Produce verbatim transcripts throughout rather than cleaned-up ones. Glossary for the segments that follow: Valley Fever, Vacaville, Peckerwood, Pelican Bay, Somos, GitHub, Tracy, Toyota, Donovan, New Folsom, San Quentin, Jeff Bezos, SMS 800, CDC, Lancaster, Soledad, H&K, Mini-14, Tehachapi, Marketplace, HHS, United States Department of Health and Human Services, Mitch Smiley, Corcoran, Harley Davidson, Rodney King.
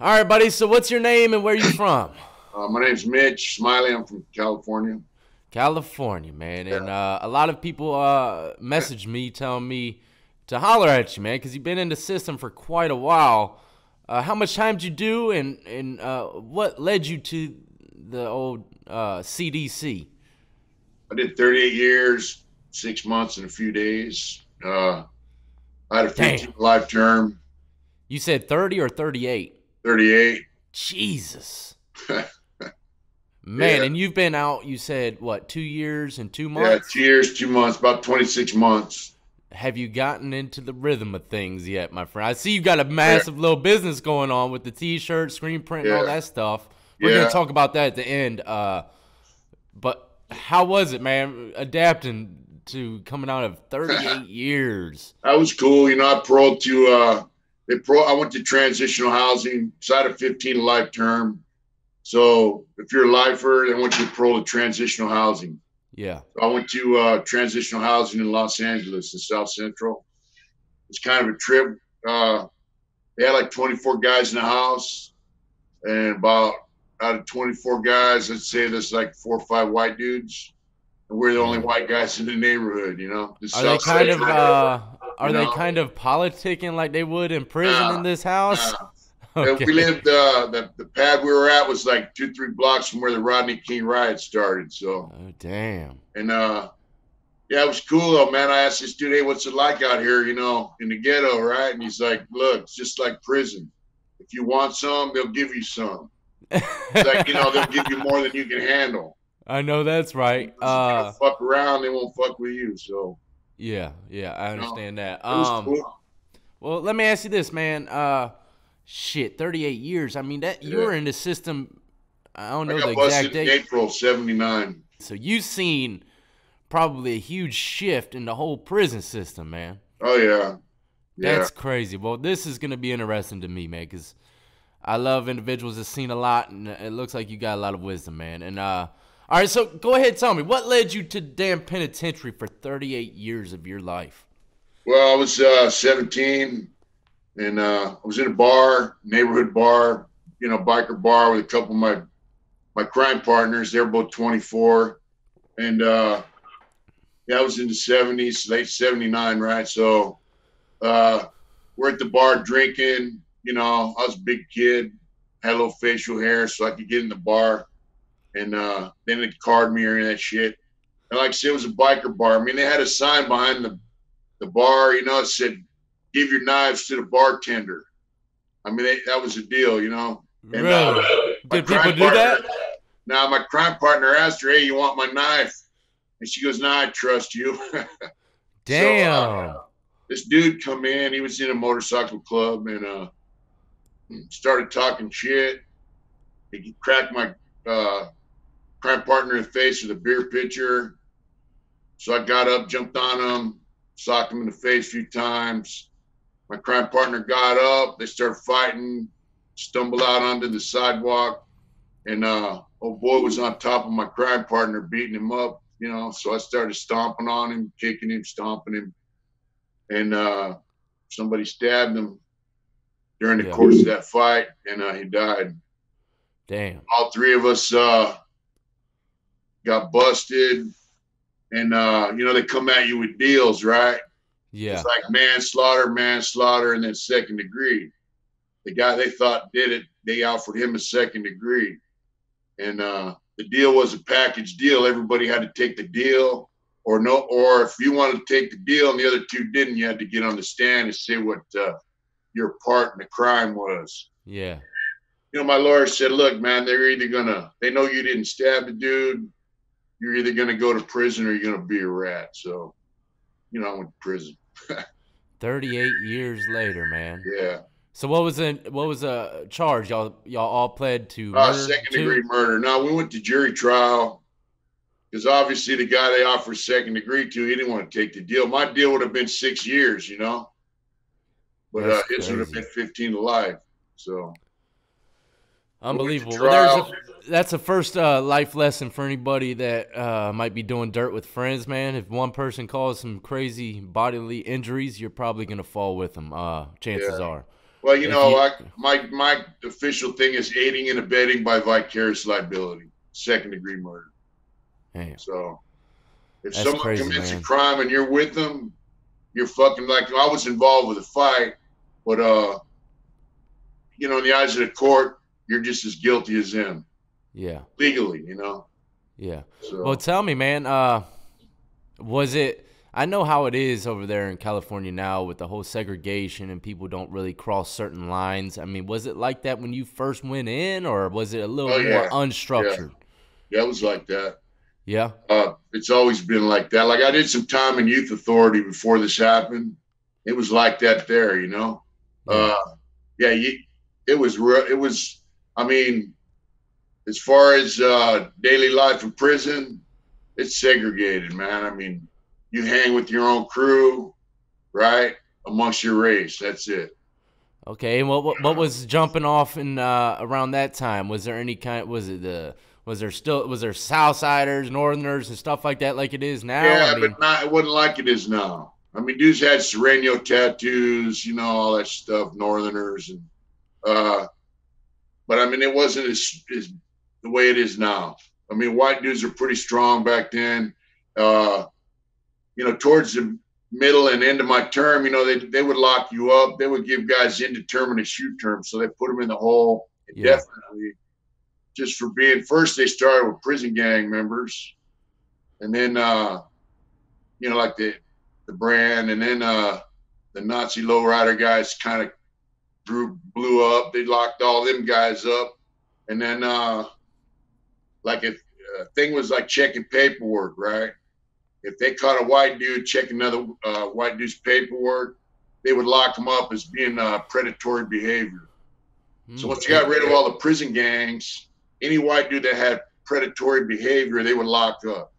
All right, buddy. So what's your name and where are you from? Uh, my name's Mitch Smiley. I'm from California. California, man. Yeah. And uh, a lot of people uh, message me telling me to holler at you, man, because you've been in the system for quite a while. Uh, how much time did you do, and, and uh, what led you to the old uh, C D C? I did thirty-eight years, six months, and a few days. Uh, I had a fifteen-life term. You said thirty or thirty-eight? thirty-eight. Jesus. Man, yeah. And you've been out, you said, what, two years and two months? Yeah, two years, two months, about twenty-six months. Have you gotten into the rhythm of things yet, my friend? I see you've got a massive yeah. little business going on with the T-shirt, screen print, and yeah. all that stuff. We're yeah. going to talk about that at the end. Uh, but how was it, man, adapting to coming out of thirty-eight years? That was cool. You know, I paroled to uh, they pro I went to transitional housing, so I had a fifteen-life term. So if you're a lifer, they want you to parole to transitional housing. Yeah. So I went to uh, transitional housing in Los Angeles in South Central. It's kind of a trip. Uh, they had like twenty-four guys in the house, and about out of twenty-four guys, let's say there's like four or five white dudes. And we're the only white guys in the neighborhood, you know. The are South they kind Central, of uh, are they know? kind of politicking like they would in prison nah, in this house? Nah. Okay. We lived uh, the the pad we were at was like two three blocks from where the Rodney King riot started. So oh damn. And uh, yeah, it was cool though, man. I asked this dude, hey, what's it like out here, you know, in the ghetto, right? And he's like, look, it's just like prison. If you want some, they'll give you some. It's like, you know, they'll give you more than you can handle. I know that's right. Uh, fuck around, they won't fuck with you. So yeah, yeah, I understand no, that. Um, cool. Well, let me ask you this, man. Uh, shit, thirty-eight years. I mean, that yeah. you were in the system. I don't know I got the busted exact date. April seventy-nine. So you've seen probably a huge shift in the whole prison system, man. Oh yeah, yeah. That's crazy. Well, this is gonna be interesting to me, man, because I love individuals that's seen a lot, and it looks like you got a lot of wisdom, man. And uh. All right, so go ahead, tell me, what led you to damn penitentiary for thirty-eight years of your life? Well, I was uh, seventeen, and uh, I was in a bar, neighborhood bar, you know, biker bar with a couple of my my crime partners. They were both twenty-four, and uh, yeah, I was in the seventies, late seventy-nine, right? So uh, we're at the bar drinking. You know, I was a big kid, had a little facial hair, so I could get in the bar. And uh, then it carded me or any of that shit. And like I said, it was a biker bar. I mean, they had a sign behind the, the bar, you know, it said, give your knives to the bartender. I mean, they, that was a deal, you know. And, really? Uh, Did people do partner, that? Now, nah, my crime partner asked her, hey, you want my knife? And she goes, nah, I trust you. Damn. So, uh, this dude come in. He was in a motorcycle club and uh, started talking shit. He cracked my uh, crime partner in the face with a beer pitcher. So I got up, jumped on him, socked him in the face a few times. My crime partner got up, they started fighting, stumbled out onto the sidewalk. And, uh, old boy was on top of my crime partner, beating him up, you know? So I started stomping on him, kicking him, stomping him. And, uh, somebody stabbed him during the yeah. course of that fight. And, uh, he died. Damn. All three of us uh, got busted, and uh, you know they come at you with deals, right? Yeah. It's like manslaughter, manslaughter, and then second degree. The guy they thought did it, they offered him a second degree, and uh, the deal was a package deal. Everybody had to take the deal, or no, or if you wanted to take the deal and the other two didn't, you had to get on the stand and say what uh, your part in the crime was. Yeah. You know, my lawyer said, look, man, they're either going to, they know you didn't stab the dude. You're either going to go to prison or you're going to be a rat. So, you know, I went to prison. thirty-eight years later, man. Yeah. So what was in, what was a charge? Y'all, y'all all pled to uh, murder? Second degree too? murder. No, we went to jury trial because obviously the guy they offered second degree to, he didn't want to take the deal. My deal would have been six years, you know, but uh, his would have been fifteen to life. So. Unbelievable. Well, there's a, that's a first uh, life lesson for anybody that uh, might be doing dirt with friends, man. If one person causes some crazy bodily injuries, you're probably going to fall with them, uh, chances yeah. are. Well, you if know, you, I, my my official thing is aiding and abetting by vicarious liability, second degree murder. Damn. So if That's someone crazy, commits man. a crime and you're with them, you're fucking like I was involved with a fight, but uh, you know, in the eyes of the court, you're just as guilty as him. Yeah. Legally, you know. Yeah. So. Well, tell me, man. Uh, was it? I know how it is over there in California now with the whole segregation and people don't really cross certain lines. I mean, was it like that when you first went in, or was it a little oh, yeah. more unstructured? Yeah. yeah, it was like that. Yeah. Uh, it's always been like that. Like I did some time in youth authority before this happened. It was like that there, you know? Yeah. Uh, yeah, you, it was real. It was, I mean, as far as uh, daily life in prison, it's segregated, man. I mean, you hang with your own crew, right? Amongst your race, that's it. Okay, and what what, what was jumping off in uh, around that time? Was there any kind? Was it the? Was there still? Was there Southsiders, Northerners, and stuff like that, like it is now? Yeah, I mean, but not, it wasn't like it is now. I mean, dudes had Sereno tattoos, you know, all that stuff, Northerners, and uh, but I mean, it wasn't as, as the way it is now. I mean, white dudes are pretty strong back then. Uh, You know, towards the middle and end of my term, you know, they they would lock you up. They would give guys indeterminate shoot terms, so they put them in the hole indefinitely, yeah. just for being. First, they started with prison gang members, and then, uh, you know, like the the brand, and then uh, the Nazi lowrider guys kind of grew blew up. They locked all them guys up, and then uh, like if uh, thing was like checking paperwork, right? If they caught a white dude checking another uh, white dude's paperwork, they would lock him up as being uh, predatory behavior. Mm, so once you got rid of all the prison gangs, any white dude that had predatory behavior, they would lock up.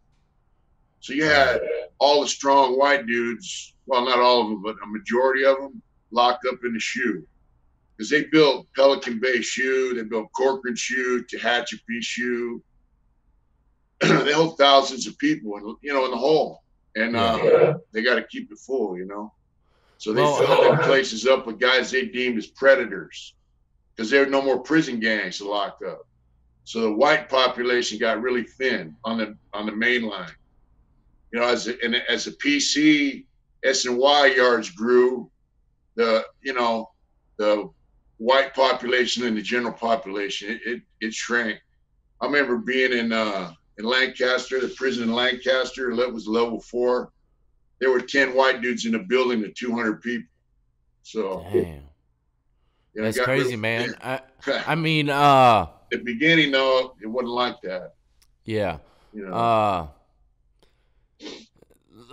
So you had all the strong white dudes, well, not all of them, but a majority of them, locked up in the shoe. Because they built Pelican Bay shoe, they built Corcoran shoe, Tehachapi shoe. They hold thousands of people, in, you know, in the hole, and uh, yeah. they got to keep it full, you know. So they oh, filled oh, their places up with guys they deemed as predators, because there were no more prison gangs to lock up. So the white population got really thin on the on the main line, you know. As a, and as the P C S and Y yards grew, the you know the white population and the general population it it, it shrank. I remember being in. Uh, In Lancaster, the prison in Lancaster, that was level four. There were ten white dudes in a building to two hundred people. So, damn, yeah, that's crazy, man. I, I mean, uh, at the beginning, though, it wasn't like that. Yeah. You know. Uh,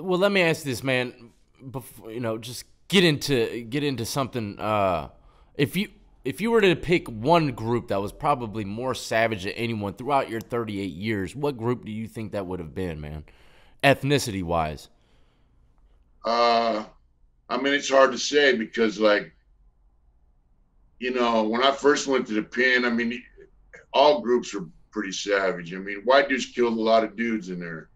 well, let me ask this, man. Before, you know, just get into get into something. Uh, if you. If you were to pick one group that was probably more savage than anyone throughout your thirty-eight years, what group do you think that would have been, man? Ethnicity-wise. Uh, I mean, it's hard to say because, like, you know, when I first went to the pen, I mean, all groups were pretty savage. I mean, white dudes killed a lot of dudes in there.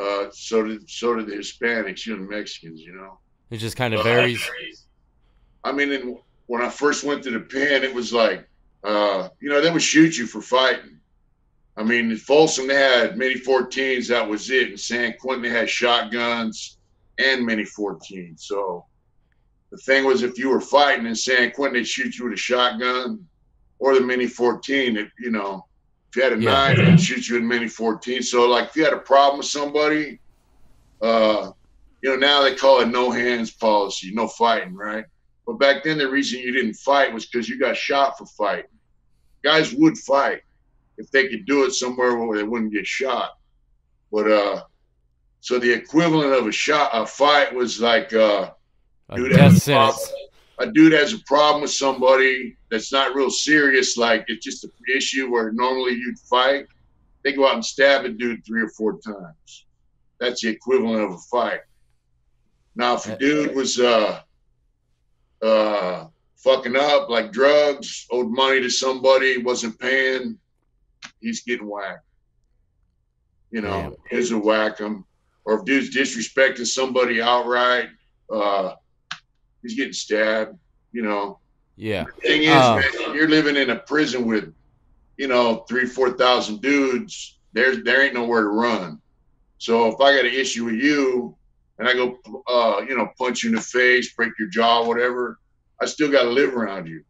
Uh, so did so did the Hispanics, you know, the Mexicans, you know. It just kind of varies. I mean, in... When I first went to the pen, it was like, uh, you know, they would shoot you for fighting. I mean, in Folsom, they had Mini fourteens. That was it. In San Quentin, they had shotguns and Mini fourteens. So the thing was, if you were fighting in San Quentin, they'd shoot you with a shotgun or the Mini fourteen. If, you know, if you had a yeah. knife, they'd shoot you with Mini fourteen. So, like, if you had a problem with somebody, uh, you know, now they call it no hands policy, no fighting, right? But back then, the reason you didn't fight was because you got shot for fighting. Guys would fight if they could do it somewhere where they wouldn't get shot. But uh, so the equivalent of a shot, a fight was like uh, a, dude has a, problem, a dude has a problem with somebody that's not real serious. Like it's just an issue where normally you'd fight. They go out and stab a dude three or four times. That's the equivalent of a fight. Now, if a dude was... Uh, Uh, fucking up, like drugs, owed money to somebody, wasn't paying, he's getting whacked. You know, dudes will whack him. Or if dude's disrespecting somebody outright, uh, he's getting stabbed, you know. Yeah. The thing is, uh, man, you're living in a prison with, you know, three, four thousand dudes. There's there ain't nowhere to run. So if I got an issue with you, and I go, uh, you know, punch you in the face, break your jaw, whatever, I still got to live around you.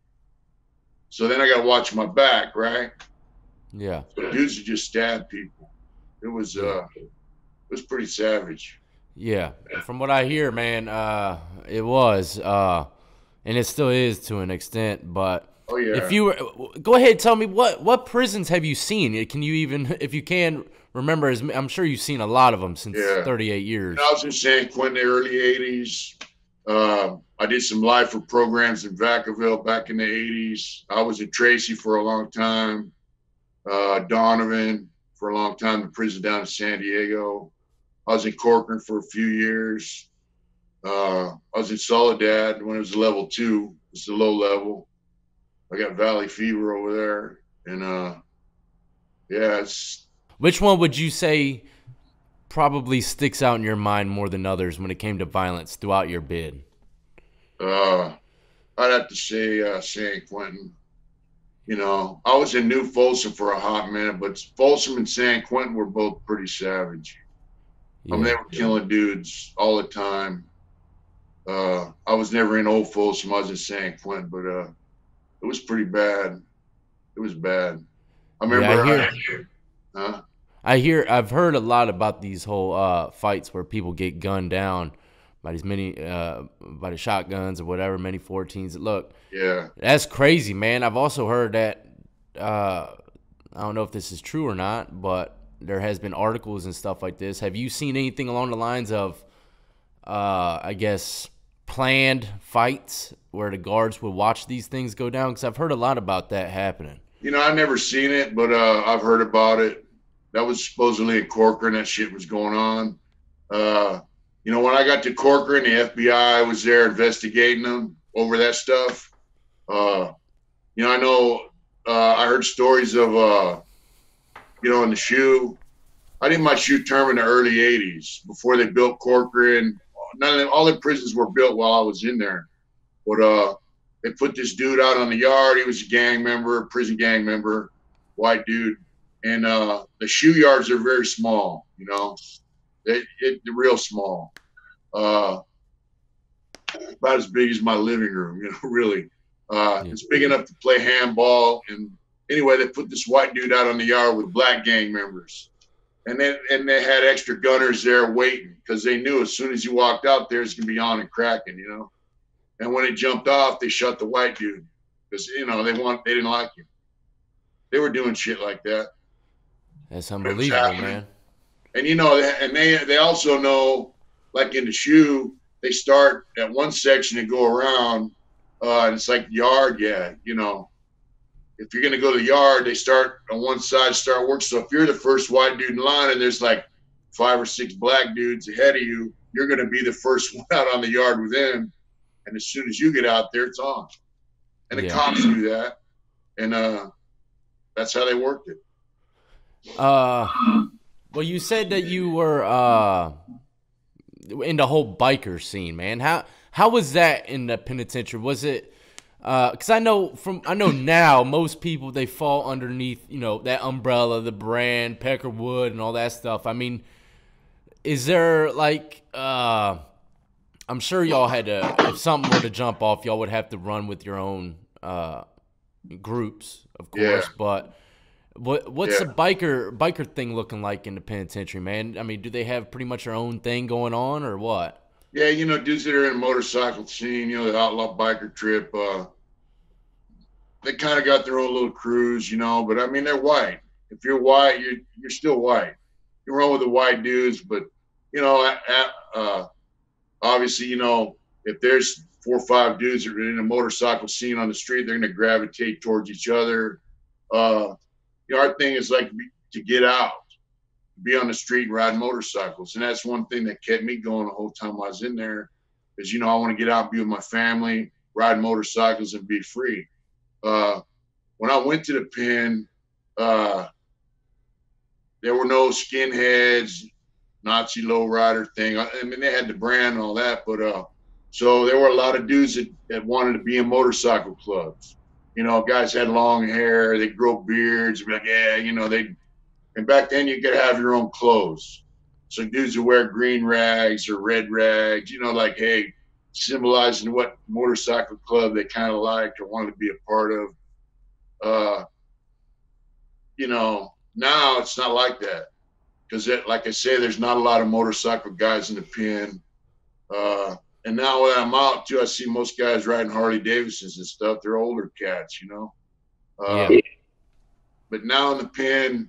So then I got to watch my back, right? Yeah. So dudes would just stab people. It was uh, it was pretty savage. Yeah. From what I hear, man, uh, it was, uh, and it still is to an extent. But oh, yeah. If you were, go ahead, tell me what what prisons have you seen? Can you even, if you can, remember? As I'm sure you've seen a lot of them since yeah. thirty-eight years. I was in San Quentin, early eighties. Uh, I did some lifer programs in Vacaville back in the eighties. I was at Tracy for a long time. Uh, Donovan for a long time, the prison down in San Diego. I was in Corcoran for a few years. Uh, I was in Soledad when it was level two. It's the low level. I got Valley Fever over there, and uh, yeah, it's. Which one would you say probably sticks out in your mind more than others when it came to violence throughout your bid? Uh, I'd have to say uh, San Quentin. You know, I was in New Folsom for a hot minute, but Folsom and San Quentin were both pretty savage. Yeah. I mean, they were killing dudes all the time. Uh, I was never in Old Folsom. I was in San Quentin, but uh, it was pretty bad. It was bad. I remember. Yeah, I hear, I, huh? I hear. I've heard a lot about these whole uh, fights where people get gunned down by these mini, uh, by the shotguns or whatever, mini fourteens. Look, yeah, that's crazy, man. I've also heard that. Uh, I don't know if this is true or not, but there has been articles and stuff like this. Have you seen anything along the lines of, uh, I guess, planned fights where the guards would watch these things go down? Because I've heard a lot about that happening. You know, I've never seen it, but uh, I've heard about it. That was supposedly in Corcoran. That shit was going on. Uh, you know, when I got to Corcoran, the F B I was there investigating them over that stuff. Uh, you know, I know uh, I heard stories of... Uh, you know, in the shoe. I did my shoe term in the early eighties before they built Corcoran. None of them, all the prisons were built while I was in there. But uh, they put this dude out on the yard. He was a gang member, a prison gang member, white dude. And uh, the shoe yards are very small, you know. They, it, they're real small. Uh, about as big as my living room, you know, really. Uh, yeah. It's big enough to play handball and anyway, they put this white dude out on the yard with black gang members. And then and they had extra gunners there waiting because they knew as soon as you walked out there, it's going to be on and cracking, you know. And when it jumped off, they shot the white dude because, you know, they want, they didn't like him. They were doing shit like that. That's unbelievable, man. And, you know, and they, they also know, like in the shoe, they start at one section and go around, uh, and it's like yard, yeah, you know. If you're going to go to the yard, they start on one side, start work. So if you're the first white dude in line and there's like five or six black dudes ahead of you, you're going to be the first one out on the yard with them. And as soon as you get out there, it's on. And the yeah. cops do that. And uh, that's how they worked it. Uh, well, you said that you were uh, in the whole biker scene, man. How, how was that in the penitentiary? Was it... Because uh, I know from I know now most people, they fall underneath, you know, that umbrella, the brand, Peckerwood and all that stuff. I mean, is there like uh, I'm sure y'all had to, if something were to jump off, y'all would have to run with your own uh, groups, of course. Yeah. But what what's yeah. the biker biker thing looking like in the penitentiary, man? I mean, do they have pretty much their own thing going on or what? Yeah, you know, dudes that are in the motorcycle scene, you know, the outlaw biker trip, uh, they kind of got their own little crews, you know, but I mean, they're white. If you're white, you're, you're still white. You're wrong with the white dudes, but, you know, I, I, uh, obviously, you know, if there's four or five dudes that are in a motorcycle scene on the street, they're going to gravitate towards each other. Uh, you know, our thing is like to get out. Be on the street and ride motorcycles. And that's one thing that kept me going the whole time I was in there is, you know, I want to get out and be with my family, ride motorcycles and be free. Uh, when I went to the pen, uh, there were no skinheads, Nazi lowrider thing. I, I mean, they had the brand and all that, but uh, So there were a lot of dudes that, that wanted to be in motorcycle clubs. You know, guys had long hair, they grow beards, be like, yeah, you know, they, and back then you could have your own clothes. So dudes would wear green rags or red rags, you know, like, hey, symbolizing what motorcycle club they kind of liked or wanted to be a part of. Uh, you know, now it's not like that. Because, like I say, there's not a lot of motorcycle guys in the pen. Uh, and now when I'm out, too, I see most guys riding Harley Davidsons and stuff. They're older cats, you know. Uh, yeah. But now in the pen,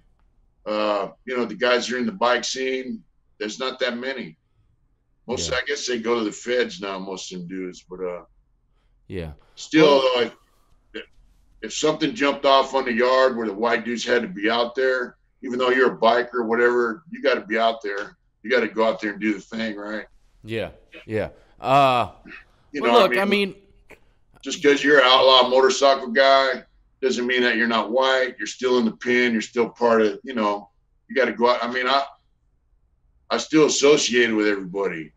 uh, you know, the guys who are in the bike scene, there's not that many. Most, yeah. I guess they go to the feds now, most of them dudes. But uh, yeah. still, well, though, if, if something jumped off on the yard where the white dudes had to be out there, even though you're a biker or whatever, you got to be out there. You got to go out there and do the thing, right? Yeah, yeah. Uh, you know, look, I mean, I mean, just because you're an outlaw motorcycle guy doesn't mean that you're not white. You're still in the pen. You're still part of, you know, you got to go out. I mean, I I still associated with everybody,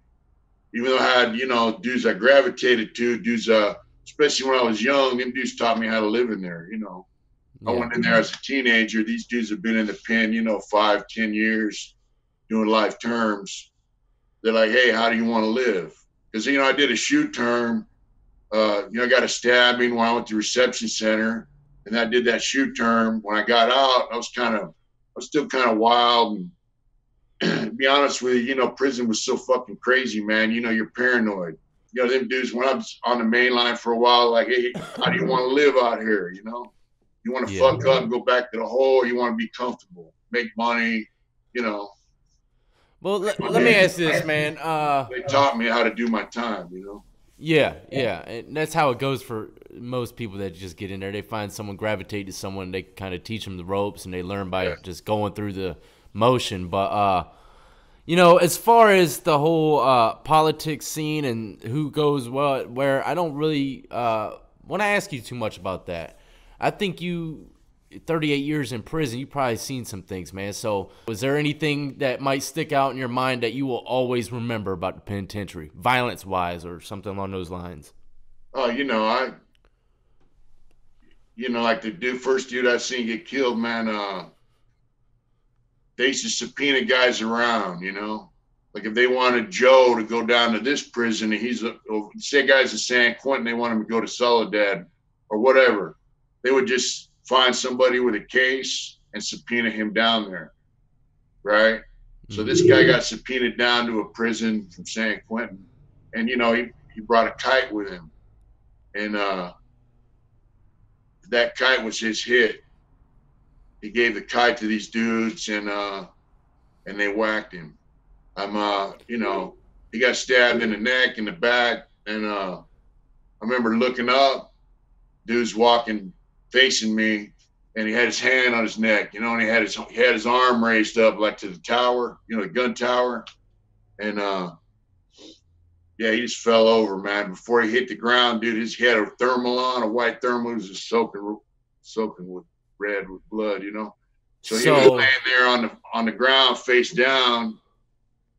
even though I had, you know, dudes I gravitated to, dudes, uh, especially when I was young, them dudes taught me how to live in there, you know. I went in there as a teenager. These dudes have been in the pen, you know, five, ten years, doing life terms. They're like, hey, how do you want to live? Because, you know, I did a shoe term. Uh, you know, I got a stabbing when I went to reception center. And I did that shoe term. When I got out, I was kind of, I was still kind of wild. And to be honest with you, you know, prison was so fucking crazy, man. You know, you're paranoid. You know, them dudes, when I was on the main line for a while, like, hey, how do you want to live out here, you know? You want to yeah, fuck yeah. up and go back to the hole, or you want to be comfortable, make money, you know. Well, let, let me ask this, man. Uh, they taught me how to do my time, you know. Yeah, yeah. And that's how it goes for most people that just get in there. They find someone, gravitate to someone, they kind of teach them the ropes, and they learn by yeah. just going through the motion. But, uh, you know, as far as the whole uh, politics scene and who goes well, where I don't really uh, want to ask you too much about that. I think you, thirty-eight years in prison, you probably seen some things, man. So was there anything that might stick out in your mind that you will always remember about the penitentiary, violence-wise or something along those lines? Oh, you know, I, you know, like the dude, first dude I seen get killed, man, uh, they used to subpoena guys around, you know. Like if they wanted Joe to go down to this prison and he's, a, say guys in San Quentin, they want him to go to Soledad or whatever. They would just find somebody with a case and subpoena him down there, right? So this guy got subpoenaed down to a prison from San Quentin, and, you know, he, he brought a kite with him. And uh, that kite was his hit. He gave the kite to these dudes, and uh, and they whacked him. I'm, uh, you know, he got stabbed in the neck, in the back, and uh, I remember looking up, dude's walking, facing me, and he had his hand on his neck, you know, and he had his he had his arm raised up like to the tower, you know, the gun tower, and uh, yeah, he just fell over, man. Before he hit the ground, dude, his, he had a thermal on, a white thermal, he was just soaking, soaking with red with blood, you know. So, so he was laying there on the on the ground, face down,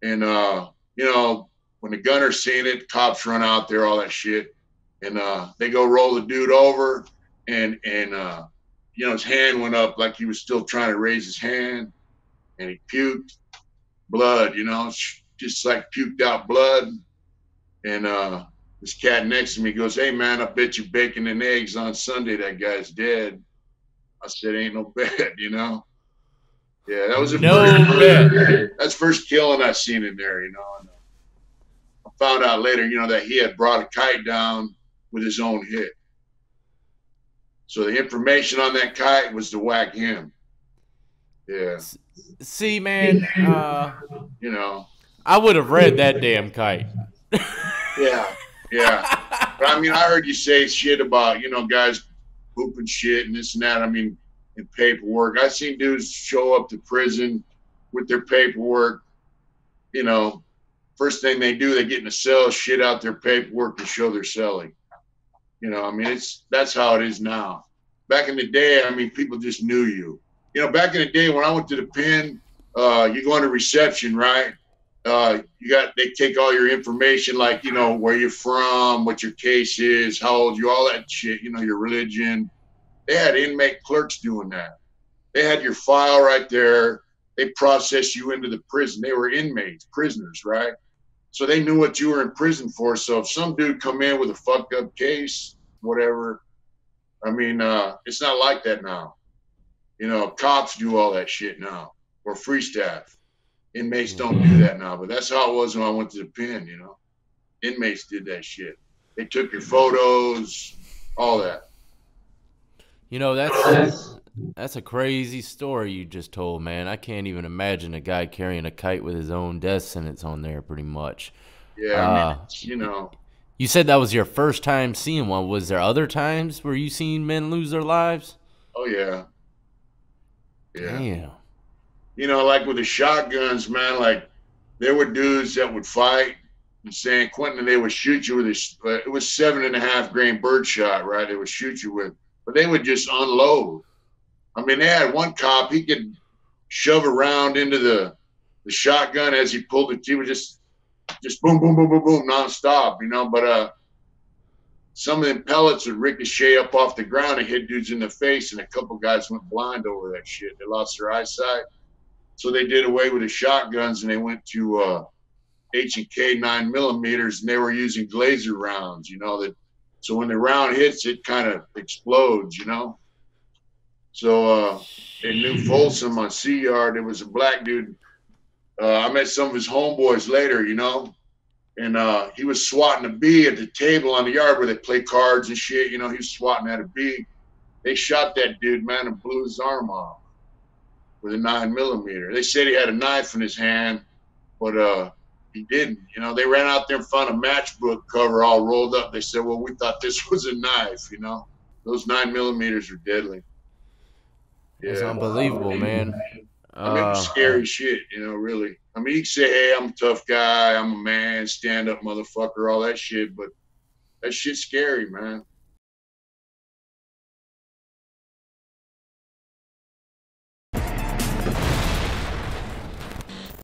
and uh, you know, when the gunner seen it, cops run out there, all that shit, and uh, they go roll the dude over. And, and uh, you know, his hand went up like he was still trying to raise his hand, and he puked blood, you know, just like puked out blood. And uh, this cat next to me goes, hey, man, I bet you bacon and eggs on Sunday that guy's dead. I said, ain't no bad, you know? Yeah, that was a no first, bad. That's first killing I seen in there, you know? And I found out later, you know, that he had brought a kite down with his own hit. So the information on that kite was to whack him. Yeah. See, man, uh, you know, I would have read that damn kite. Yeah, yeah. But I mean, I heard you say shit about, you know, guys pooping shit and this and that. I mean, in paperwork, I seen dudes show up to prison with their paperwork. You know, first thing they do, they get in a cell, shit out their paperwork to show they're selling. You know, I mean, it's that's how it is now. Back in the day, I mean, people just knew you. You know, back in the day when I went to the pen, uh, you go into reception, right? uh, you got, they take all your information, like, you know, where you're from, what your case is, how old you, all that shit, you know, your religion. They had inmate clerks doing that. They had your file right there. They processed you into the prison. They were inmates, prisoners, right? So they knew what you were in prison for. So if some dude come in with a fucked up case, whatever, I mean, uh, it's not like that now. You know, cops do all that shit now, or free staff. Inmates don't do that now, but that's how it was when I went to the pen, you know. Inmates did that shit. They took your photos, all that. You know, that's... that's That's a crazy story you just told, man. I can't even imagine a guy carrying a kite with his own death sentence on there, pretty much. Yeah, uh, I mean, you know. You said that was your first time seeing one. Was there other times where you seen men lose their lives? Oh, yeah. Yeah. Damn. You know, like with the shotguns, man, like there were dudes that would fight in San Quentin and they would shoot you with this. Uh, it was seven and a half grain birdshot, right? They would shoot you with. But they would just unload. I mean, they had one cop, he could shove a round into the, the shotgun as he pulled it. He was just, just boom, boom, boom, boom, boom, nonstop, you know. But uh, some of them pellets would ricochet up off the ground and hit dudes in the face, and a couple guys went blind over that shit. They lost their eyesight. So they did away with the shotguns, and they went to uh, H and K nine millimeters, and they were using glazer rounds, you know. That, so when the round hits, it kind of explodes, you know. So uh, in New Folsom on C Yard, there was a black dude. Uh, I met some of his homeboys later, you know, and uh, he was swatting a bee at the table on the yard where they play cards and shit. You know, he was swatting at a bee. They shot that dude, man, and blew his arm off with a nine millimeter. They said he had a knife in his hand, but uh, he didn't. You know, they ran out there and found a matchbook cover all rolled up. They said, well, we thought this was a knife, you know. Those nine millimeters are deadly. Yeah. It's unbelievable, man. I mean, uh, scary shit, you know, really. I mean, you can say, hey, I'm a tough guy, I'm a man, stand up motherfucker, all that shit, but that shit's scary, man.